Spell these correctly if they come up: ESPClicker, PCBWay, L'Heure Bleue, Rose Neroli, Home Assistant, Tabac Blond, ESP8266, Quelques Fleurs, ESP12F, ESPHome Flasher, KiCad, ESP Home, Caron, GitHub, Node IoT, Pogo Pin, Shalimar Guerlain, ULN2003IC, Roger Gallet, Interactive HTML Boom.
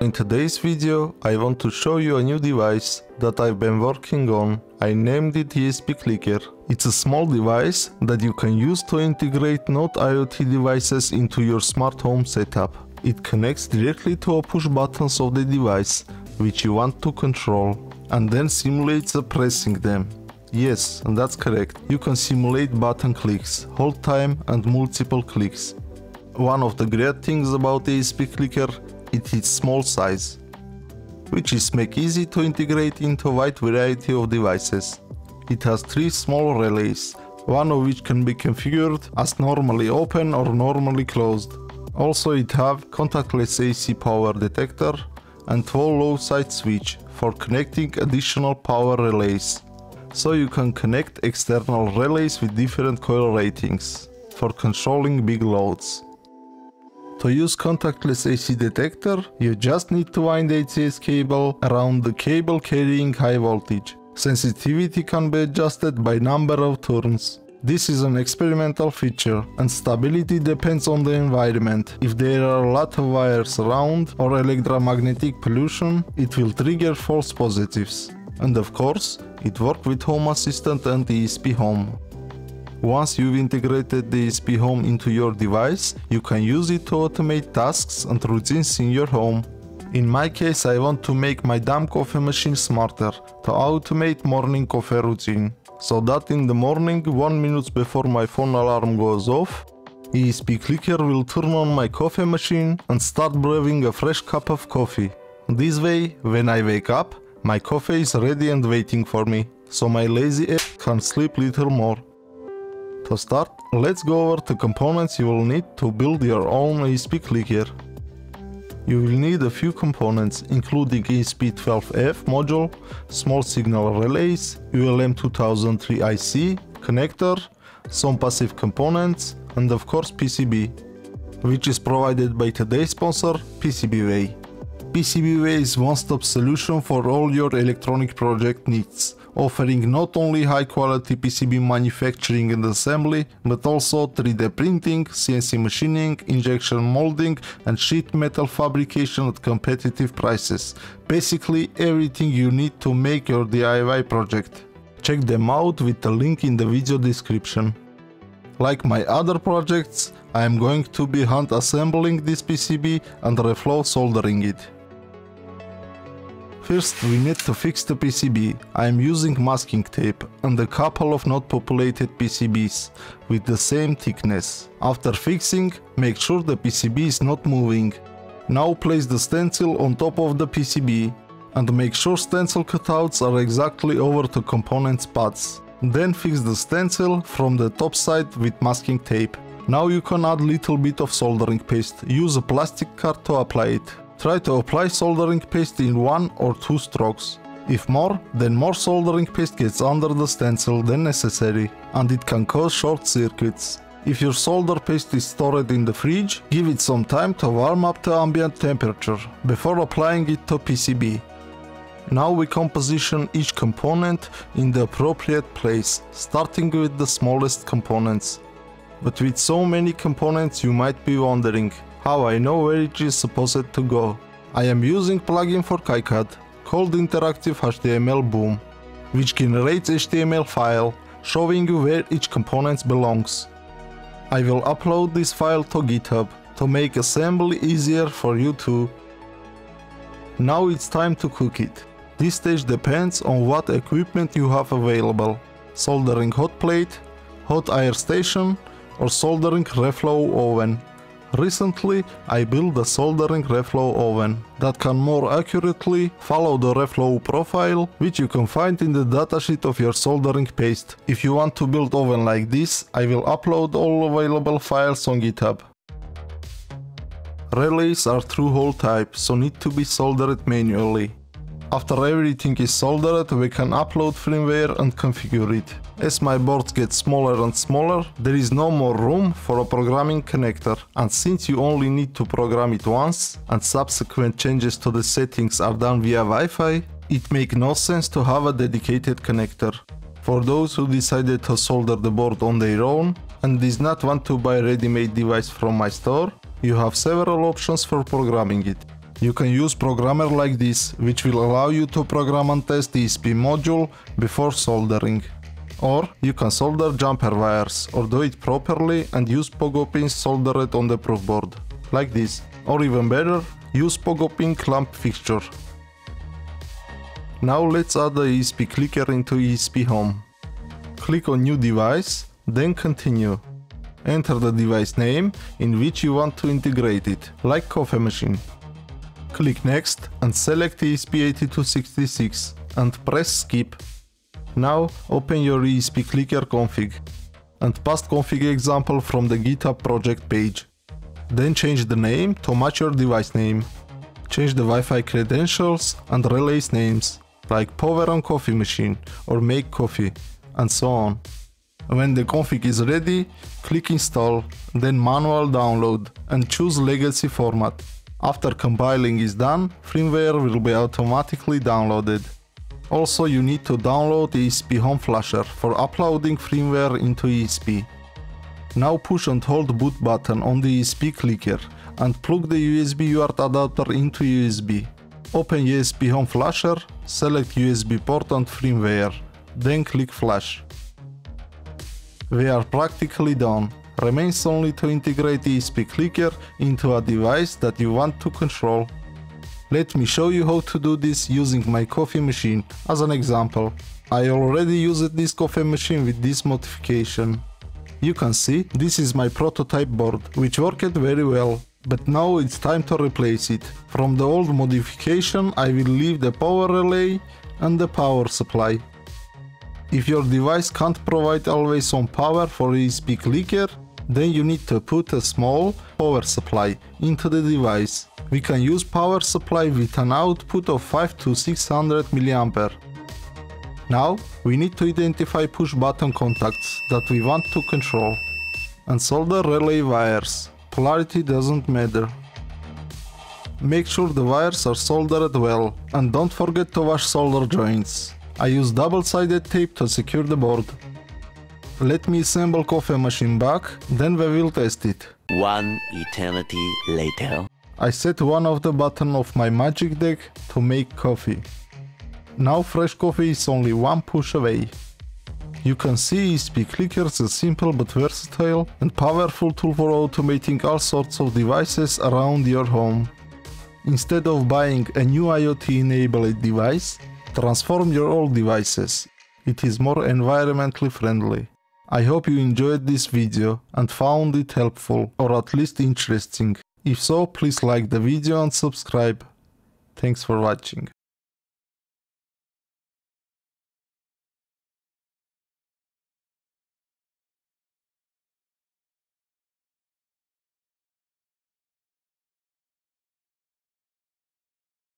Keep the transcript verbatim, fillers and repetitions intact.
In today's video, I want to show you a new device that I've been working on. I named it ESPClicker. It's a small device that you can use to integrate Node IoT devices into your smart home setup. It connects directly to a push buttons of the device, which you want to control, and then simulates the pressing them. Yes, that's correct. You can simulate button clicks, hold time and multiple clicks. One of the great things about ESPClicker is its small size, which is make easy to integrate into a wide variety of devices. It has three small relays, one of which can be configured as normally open or normally closed. Also it have contactless A C power detector and two low side switch for connecting additional power relays. So you can connect external relays with different coil ratings for controlling big loads. To use contactless A C detector, you just need to wind the A C S cable around the cable carrying high voltage. Sensitivity can be adjusted by number of turns. This is an experimental feature, and stability depends on the environment. If there are a lot of wires around or electromagnetic pollution, it will trigger false positives. And of course, it works with Home Assistant and E S P Home. Once you've integrated the E S P Home into your device, you can use it to automate tasks and routines in your home. In my case, I want to make my damn coffee machine smarter, to automate morning coffee routine, so that in the morning, one minute before my phone alarm goes off, ESPClicker will turn on my coffee machine and start brewing a fresh cup of coffee. This way, when I wake up, my coffee is ready and waiting for me, so my lazy ass can sleep little more. To start, let's go over the components you will need to build your own ESPClicker. You will need a few components, including E S P twelve F module, small signal relays, U L N two thousand three I C, connector, some passive components, and of course P C B, which is provided by today's sponsor, PCBWay. PCBWay is one-stop solution for all your electronic project needs, offering not only high-quality P C B manufacturing and assembly, but also three D printing, C N C machining, injection molding, and sheet metal fabrication at competitive prices. Basically everything you need to make your D I Y project. Check them out with the link in the video description. Like my other projects, I am going to be hand assembling this P C B and reflow soldering it. First, we need to fix the P C B. I am using masking tape and a couple of not populated P C Bs with the same thickness. After fixing, make sure the P C B is not moving. Now place the stencil on top of the P C B and make sure stencil cutouts are exactly over the component spots. Then fix the stencil from the top side with masking tape. Now you can add little bit of soldering paste. Use a plastic card to apply it. Try to apply soldering paste in one or two strokes. If more, then more soldering paste gets under the stencil than necessary, and it can cause short circuits. If your solder paste is stored in the fridge, give it some time to warm up to ambient temperature before applying it to P C B. Now we can position each component in the appropriate place, starting with the smallest components. But with so many components, you might be wondering how I know where it is supposed to go. I am using plugin for KiCad called Interactive H T M L Boom, which generates H T M L file showing you where each component belongs. I will upload this file to GitHub to make assembly easier for you too. Now it's time to cook it. This stage depends on what equipment you have available. Soldering hot plate, hot air station, or soldering reflow oven. Recently, I built a soldering reflow oven that can more accurately follow the reflow profile, which you can find in the datasheet of your soldering paste. If you want to build oven like this, I will upload all available files on GitHub. Relays are through-hole type, so need to be soldered manually. After everything is soldered, we can upload firmware and configure it. As my boards get smaller and smaller, there is no more room for a programming connector, and since you only need to program it once, and subsequent changes to the settings are done via Wi-Fi, it makes no sense to have a dedicated connector. For those who decided to solder the board on their own, and did not want to buy a ready-made device from my store, you have several options for programming it. You can use programmer like this, which will allow you to program and test the E S P module before soldering. Or you can solder jumper wires, or do it properly and use pogo pins soldered on the proof board, like this. Or even better, use pogo pin clamp fixture. Now let's add the ESPClicker into E S P Home. Click on New Device, then Continue. Enter the device name in which you want to integrate it, like coffee machine. Click Next and select E S P eighty-two sixty-six and press Skip. Now open your ESPClicker config and past config example from the GitHub project page. Then change the name to match your device name. Change the Wi-Fi credentials and relays names, like power on coffee machine or make coffee, and so on. When the config is ready, click Install, then Manual Download and choose Legacy format. After compiling is done, firmware will be automatically downloaded. Also, you need to download ESPHome Flasher for uploading firmware into E S P. Now push and hold boot button on the ESPClicker and plug the U S B U A R T adapter into U S B. Open ESPHome Flasher, select U S B port and firmware, then click Flash. We are practically done. Remains only to integrate ESPClicker into a device that you want to control. Let me show you how to do this using my coffee machine as an example. I already used this coffee machine with this modification. You can see this is my prototype board, which worked very well. But now it's time to replace it. From the old modification I will leave the power relay and the power supply. If your device can't provide always on power for ESPClicker, then you need to put a small power supply into the device. We can use power supply with an output of five to six hundred milliamp hours. Now we need to identify push button contacts that we want to control and solder relay wires. Polarity doesn't matter. Make sure the wires are soldered well and don't forget to wash solder joints. I use double-sided tape to secure the board. Let me assemble coffee machine back, then we will test it. One eternity later. I set one of the buttons of my magic deck to make coffee. Now fresh coffee is only one push away. You can see ESPClicker is a simple but versatile and powerful tool for automating all sorts of devices around your home. Instead of buying a new IoT-enabled device, transform your old devices. It is more environmentally friendly. I hope you enjoyed this video and found it helpful, or at least interesting. If so, please like the video and subscribe. Thanks for watching.